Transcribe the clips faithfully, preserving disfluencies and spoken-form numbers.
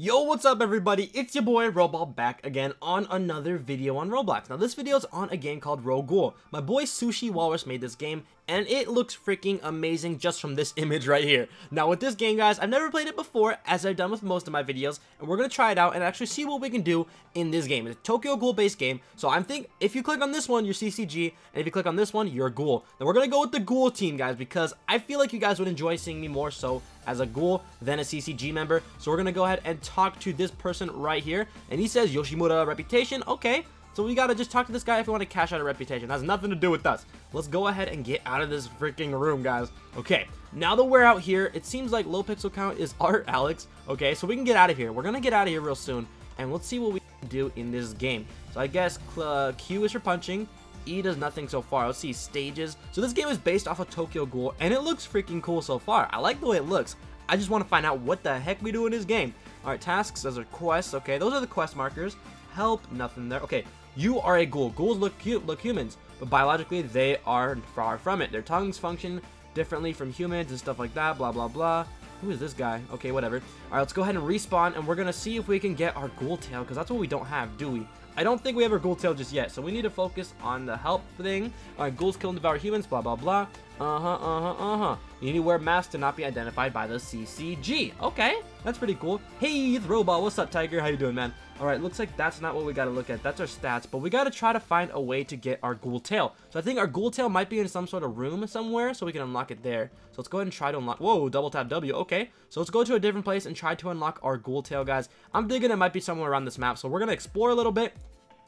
Yo, what's up everybody? It's your boy Roball back again on another video on Roblox. Now this video is on a game called Ro-Ghoul. My boy Sushi Walrus made this game and it looks freaking amazing just from this image right here. Now with this game guys, I've never played it before as I've done with most of my videos, and we're gonna try it out and actually see what we can do in this game. It's a Tokyo Ghoul based game, so I'm think if you click on this one, you're C C G, and if you click on this one, you're a Ghoul. Now we're gonna go with the Ghoul team guys because I feel like you guys would enjoy seeing me more so as a Ghoul than a C C G member. So we're gonna go ahead and talk to this person right here, and he says Yoshimura reputation. Okay, so we gotta just talk to this guy if we want to cash out a reputation. That has nothing to do with us. Let's go ahead and get out of this freaking room guys. Okay, now that we're out here, it seems like low pixel count is art, Alex. Okay, so we can get out of here. We're gonna get out of here real soon, and let's see what we can do in this game. So I guess uh, Q is for punching, E does nothing so far. Let's see stages. So this game is based off of Tokyo Ghoul and it looks freaking cool so far. I like the way it looks. I just want to find out what the heck we do in this game. All right, tasks, those are quests. Okay, those are the quest markers. Help, nothing there. Okay, you are a ghoul. Ghouls look cute, look humans, but biologically they are far from it. Their tongues function differently from humans and stuff like that, blah blah blah. Who is this guy? Okay, whatever. All right, let's go ahead and respawn, and we're gonna see if we can get our ghoul tail, because that's what we don't have, do we? I don't think we have our ghoul tail just yet, so we need to focus on the help thing. All right, ghouls kill and devour humans, blah blah blah. Uh-huh, uh-huh, uh-huh. You need to wear masks to not be identified by the C C G. Okay, that's pretty cool. Hey, it's Roball. What's up, Tiger? How you doing, man? All right, looks like that's not what we got to look at. That's our stats, but we got to try to find a way to get our ghoul tail. So I think our ghoul tail might be in some sort of room somewhere, so we can unlock it there. So let's go ahead and try to unlock. Whoa, double tap W. Okay, so let's go to a different place and try to unlock our ghoul tail, guys. I'm thinking it might be somewhere around this map, so we're going to explore a little bit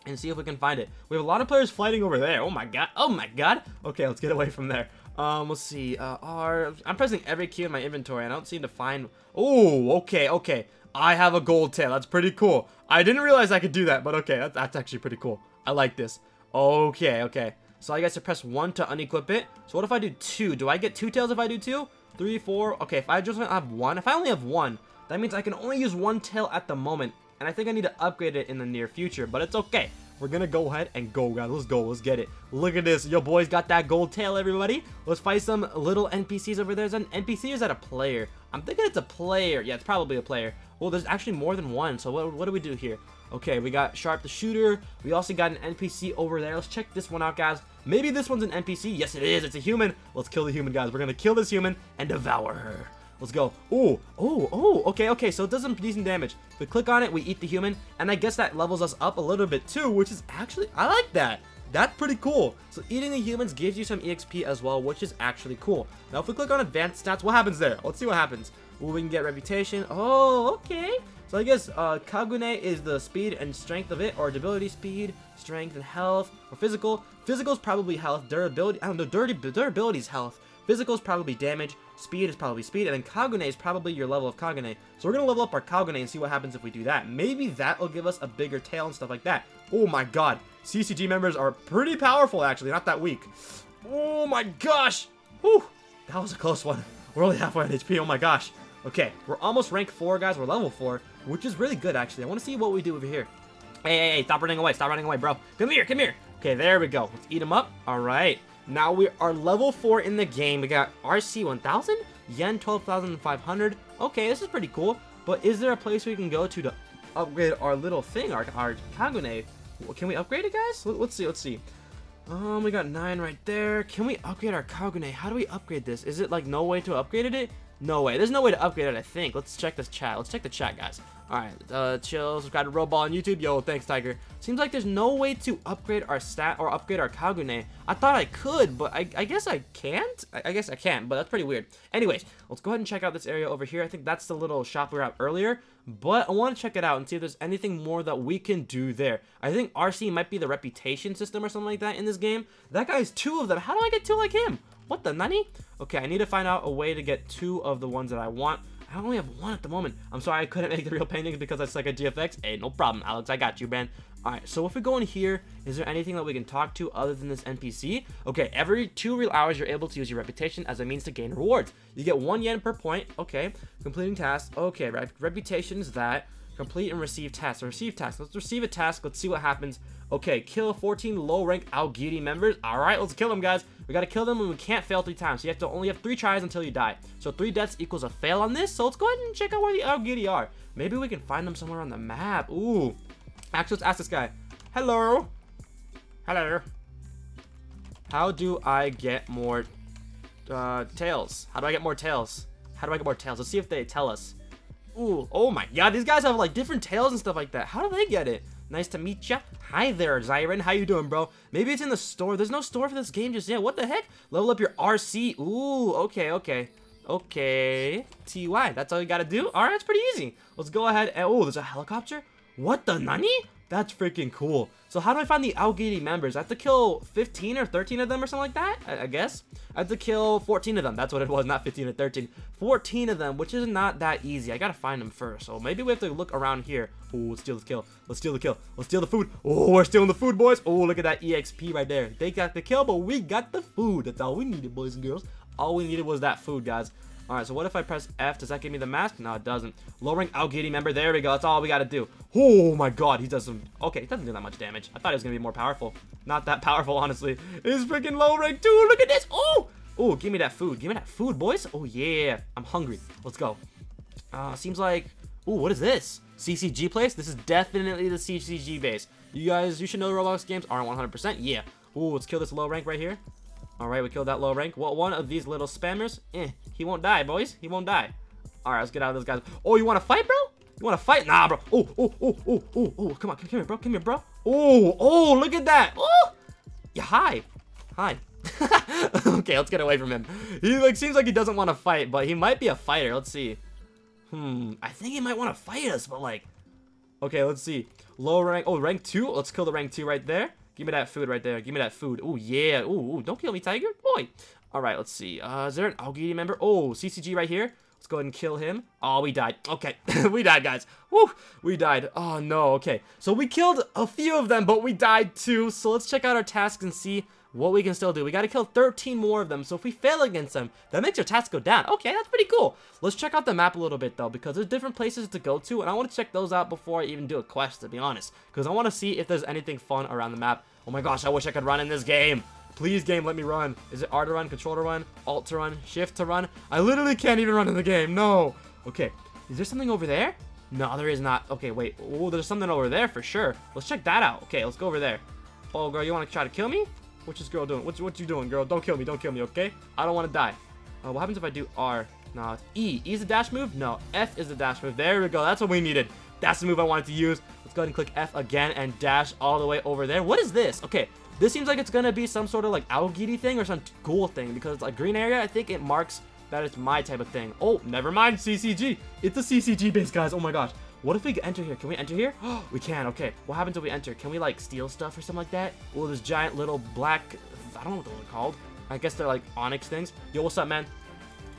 and see if we can find it. We have a lot of players fighting over there. Oh, my God. Oh, my God. Okay, let's get away from there. Um, let's see, uh, R, I'm pressing every key in my inventory, and I don't seem to find, oh, okay, okay, I have a gold tail, that's pretty cool. I didn't realize I could do that, but okay, that's, that's actually pretty cool. I like this. Okay, okay, so I guess I press one to unequip it. So what if I do two? Do I get two tails if I do two? Three, four, okay, if I just have one, if I only have one, that means I can only use one tail at the moment, and I think I need to upgrade it in the near future, but it's okay. We're gonna go ahead and go, guys. Let's go. Let's get it. Look at this. Yo, boys got that gold tail, everybody. Let's fight some little N P Cs over there. Is that an N P C or is that a player? I'm thinking it's a player. Yeah, it's probably a player. Well, there's actually more than one. So what, what do we do here? Okay, we got Sharp the Shooter. We also got an N P C over there. Let's check this one out, guys. Maybe this one's an N P C. Yes, it is. It's a human. Let's kill the human, guys. We're gonna kill this human and devour her. Let's go. Oh, oh, oh, okay, okay, so it does some decent damage. If we click on it, we eat the human, and I guess that levels us up a little bit too, which is actually, I like that. That's pretty cool. So eating the humans gives you some E X P as well, which is actually cool. Now, if we click on advanced stats, what happens there? Let's see what happens. Ooh, we can get reputation. Oh, okay. So I guess uh, Kagune is the speed and strength of it, or durability, speed, strength, and health, or physical. Physical is probably health, durability, I don't know, durability is health. Physical is probably damage, speed is probably speed, and then Kagune is probably your level of Kagune. So we're going to level up our Kagune and see what happens if we do that. Maybe that will give us a bigger tail and stuff like that. Oh my god, C C G members are pretty powerful actually, not that weak. Oh my gosh, whew, that was a close one. We're only halfway on H P, oh my gosh. Okay, we're almost rank four guys, we're level four, which is really good actually. I want to see what we do over here. Hey, hey, hey, stop running away, stop running away bro. Come here, come here. Okay, there we go, let's eat him up, alright. Now we are level four in the game. We got R C one thousand, Yen twelve thousand five hundred. Okay, this is pretty cool. But is there a place we can go to to upgrade our little thing, our, our Kagune? Can we upgrade it, guys? Let's see, let's see. Um, we got nine right there. Can we upgrade our Kagune? How do we upgrade this? Is it like no way to upgrade it? No way. There's no way to upgrade it, I think. Let's check this chat. Let's check the chat, guys. Alright, uh, chill, subscribe to Roball on YouTube. Yo, thanks, Tiger. Seems like there's no way to upgrade our stat or upgrade our Kagune. I thought I could, but I, I guess I can't? I, I guess I can, but that's pretty weird. Anyways, let's go ahead and check out this area over here. I think that's the little shop we were at earlier, but I want to check it out and see if there's anything more that we can do there. I think R C might be the reputation system or something like that in this game. That guy's two of them. How do I get two like him? What the nani? Okay, I need to find out a way to get two of the ones that I want. I only have one at the moment. I'm sorry I couldn't make the real paintings because I suck at G F X. Hey, no problem, Alex. I got you, man. All right, so if we go in here, is there anything that we can talk to other than this N P C? Okay, every two real hours, you're able to use your reputation as a means to gain rewards. You get one yen per point. Okay, completing tasks. Okay, rep reputation's that. Complete and receive tasks. Receive tasks. Let's receive a task. Let's see what happens. Okay, kill fourteen low rank Aogiri members. All right, let's kill them, guys. We gotta kill them and we can't fail three times. So you have to only have three tries until you die. So three deaths equals a fail on this. So let's go ahead and check out where the Aogiri are. Maybe we can find them somewhere on the map. Ooh. Actually, let's ask this guy. Hello. Hello. How do I get more uh, tails? How do I get more tails? How do I get more tails? Let's see if they tell us. Ooh, oh my god, these guys have like different tails and stuff like that. How do they get it? Nice to meet ya. Hi there, Zyren. How you doing, bro? Maybe it's in the store. There's no store for this game just yet. What the heck? Level up your R C. Ooh, okay, okay. Okay. T Y, that's all you gotta do? Alright, it's pretty easy. Let's go ahead and... Oh, there's a helicopter? What the nani? That's freaking cool. So how do I find the Aogiri members? I have to kill fifteen or thirteen of them or something like that, I, I guess. I have to kill fourteen of them. That's what it was, not fifteen or thirteen. fourteen of them, which is not that easy. I gotta find them first. So maybe we have to look around here. Ooh, let's steal this kill. Let's steal the kill. Let's steal the food. Oh, we're stealing the food, boys. Oh, look at that E X P right there. They got the kill, but we got the food. That's all we needed, boys and girls. All we needed was that food, guys. Alright, so what if I press F? Does that give me the mask? No, it doesn't. Lowering Aogiri member. There we go. That's all we gotta do. Oh my god, he does some... Okay, he doesn't do that much damage. I thought he was gonna be more powerful. Not that powerful, honestly. He's freaking low rank, dude. Look at this. Oh! Oh, give me that food. Give me that food, boys. Oh, yeah. I'm hungry. Let's go. Uh, seems like... Oh, what is this? C C G place? This is definitely the C C G base. You guys, you should know the Roblox games aren't one hundred percent. Yeah. Oh, let's kill this low rank right here. Alright, we killed that low rank. Well, one of these little spammers, eh, he won't die, boys. He won't die. Alright, let's get out of this guy's. Oh, you want to fight, bro? You want to fight? Nah, bro. Oh, oh, oh, oh, oh, oh. Come on, come here, bro. Come here, bro. Oh, oh, look at that. Oh, yeah, hi. Hi. Okay, let's get away from him. He like seems like he doesn't want to fight, but he might be a fighter. Let's see. Hmm, I think he might want to fight us, but like... Okay, let's see. Low rank. Oh, rank two. Let's kill the rank two right there. Give me that food right there. Give me that food. Oh, yeah. Oh, don't kill me, tiger. Boy. All right, let's see. Uh, is there an Aogiri member? Oh, C C G right here. Let's go ahead and kill him. Oh, we died. Okay. We died, guys. Woo. We died. Oh, no. Okay. So we killed a few of them, but we died too. So let's check out our tasks and see what we can still do. We got to kill thirteen more of them. So if we fail against them, that makes our task go down. Okay, that's pretty cool. Let's check out the map a little bit, though, because there's different places to go to. And I want to check those out before I even do a quest, to be honest, because I want to see if there's anything fun around the map. Oh my gosh, I wish I could run in this game. Please, game, let me run. Is it R to run, control to run, alt to run, shift to run? I literally can't even run in the game. No. Okay. Is there something over there? No, there is not. Okay, wait. Oh, there's something over there for sure. Let's check that out. Okay, let's go over there. Oh, girl, you want to try to kill me? What's this girl doing? What's, what you doing, girl? Don't kill me. Don't kill me, okay? I don't want to die. Uh, what happens if I do R? No, it's E. E is the dash move? No, F is the dash move. There we go. That's what we needed. That's the move I wanted to use. Let's go ahead and click F again and dash all the way over there. What is this? Okay, this seems like it's going to be some sort of like Aogiri thing or some ghoul thing because it's like green area. I think it marks that it's my type of thing. Oh, never mind. C C G. It's a C C G base, guys. Oh my gosh. What if we enter here? Can we enter here? Oh, we can. Okay. What happens if we enter? Can we like steal stuff or something like that? Oh, this giant little black... I don't know what they're called. I guess they're like onyx things. Yo, what's up, man?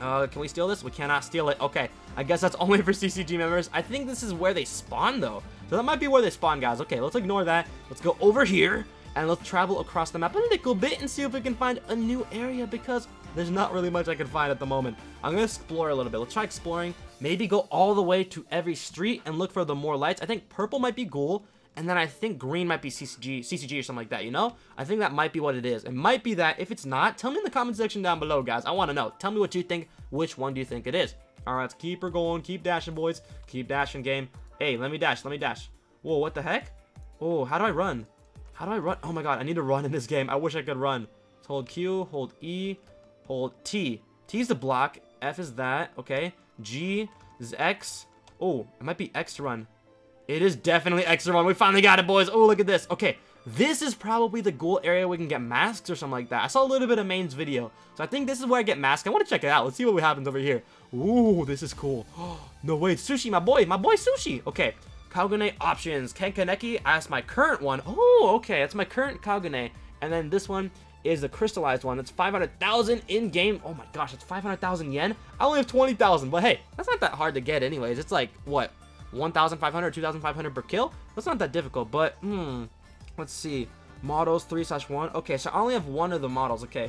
Uh, can we steal this? We cannot steal it. Okay, I guess that's only for C C G members. I think this is where they spawn, though. So that might be where they spawn, guys. Okay, let's ignore that. Let's go over here, and let's travel across the map a little bit and see if we can find a new area, because there's not really much I can find at the moment. I'm going to explore a little bit. Let's try exploring. Maybe go all the way to every street and look for the more lights. I think purple might be ghoul, and then I think green might be C C G, C C G or something like that, you know? I think that might be what it is. It might be that. If it's not, tell me in the comment section down below, guys. I want to know. Tell me what you think. Which one do you think it is? All right, let's keep her going. Keep dashing, boys. Keep dashing, game. Hey, let me dash. Let me dash. Whoa, what the heck? Oh, how do I run? How do I run? Oh, my God. I need to run in this game. I wish I could run. Let's hold Q. Hold E. Hold T. T is the block. F is that. Okay. G is X. Oh, it might be X to run. It is definitely extra one. We finally got it, boys. Oh, look at this. Okay, this is probably the ghoul area we can get masks or something like that. I saw a little bit of Main's video, so I think this is where I get masks. I want to check it out. Let's see what happens over here. Ooh, this is cool. No way, Sushi, my boy. My boy, Sushi. Okay, Kagune options. Ken Kaneki as my current one. Oh, okay, that's my current Kagune. And then this one is the crystallized one. That's five hundred thousand in-game. Oh my gosh, that's five hundred thousand yen. I only have twenty thousand, but hey, that's not that hard to get anyways. It's like, what? one thousand five hundred, two thousand five hundred per kill? That's not that difficult, but, hmm, let's see. Models, three slash one. Okay, so I only have one of the models, okay.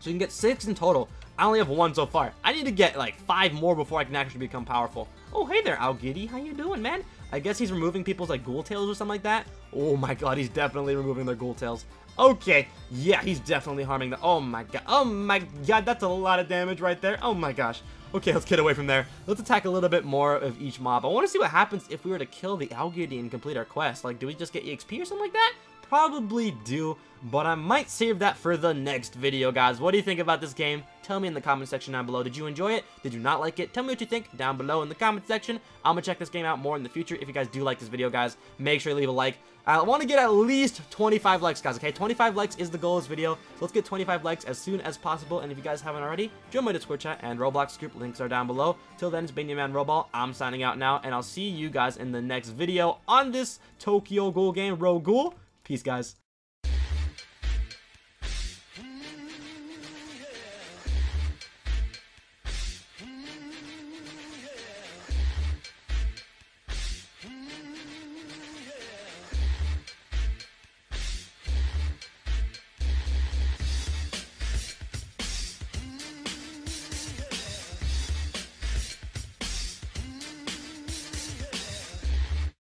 So you can get six in total. I only have one so far. I need to get, like, five more before I can actually become powerful. Oh, hey there, Aogiri. How you doing, man? I guess he's removing people's, like, ghoul tails or something like that. Oh, my God. He's definitely removing their ghoul tails. Okay. Yeah, he's definitely harming the... Oh, my God. Oh, my God. That's a lot of damage right there. Oh, my gosh. Okay, let's get away from there. Let's attack a little bit more of each mob. I want to see what happens if we were to kill the Aogiri and complete our quest. Like, do we just get E X P or something like that? Probably do, but I might save that for the next video, guys. What do you think about this game? Tell me in the comment section down below. Did you enjoy it? Did you not like it? Tell me what you think down below in the comment section. I'm gonna check this game out more in the future. If you guys do like this video, guys, make sure you leave a like. I want to get at least twenty-five likes, guys. Okay, twenty-five likes is the goal of this video, so let's get twenty-five likes as soon as possible. And if you guys haven't already, join my Discord chat and Roblox group, links are down below. Till then, it's Binyaman Roball. I'm signing out now, and I'll see you guys in the next video on this Tokyo Ghoul game, Ro-Ghoul. Peace, guys.